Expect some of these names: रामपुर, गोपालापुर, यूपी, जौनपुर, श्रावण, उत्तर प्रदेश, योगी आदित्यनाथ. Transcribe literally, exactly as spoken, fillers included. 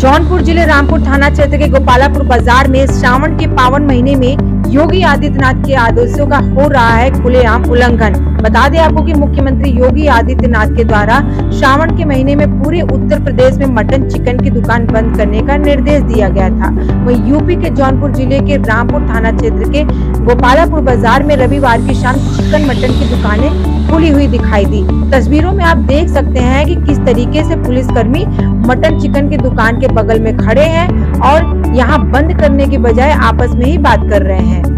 जौनपुर जिले रामपुर थाना क्षेत्र के गोपालापुर बाजार में श्रावण के पावन महीने में योगी आदित्यनाथ के आदेशों का हो रहा है खुलेआम उल्लंघन। बता दें आपको कि मुख्यमंत्री योगी आदित्यनाथ के द्वारा श्रावण के महीने में पूरे उत्तर प्रदेश में मटन चिकन की दुकान बंद करने का निर्देश दिया गया था। वहीं यूपी के जौनपुर जिले के रामपुर थाना क्षेत्र के गोपालापुर बाजार में रविवार की शाम चिकन मटन की दुकानें खुली हुई दिखाई दी। तस्वीरों में आप देख सकते हैं कि किस तरीके से पुलिसकर्मी मटन चिकन की दुकान के बगल में खड़े हैं और यहाँ बंद करने के बजाय आपस में ही बात कर रहे हैं।